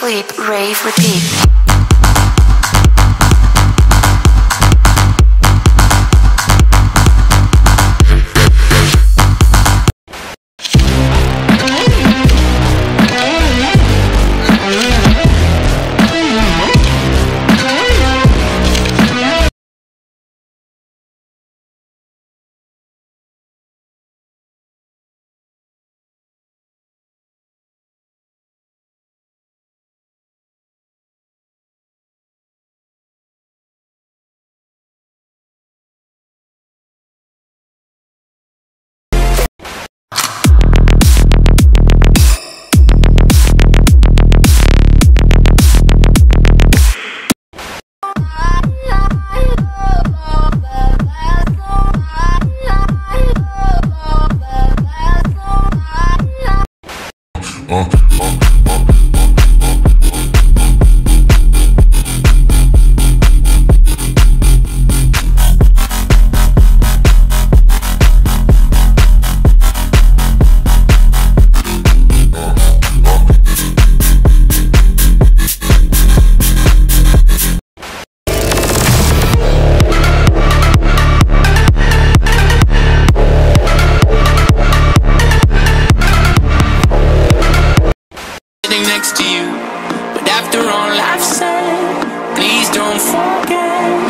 sleep, rave, repeat. Next to you, but after all I've said, please don't forget.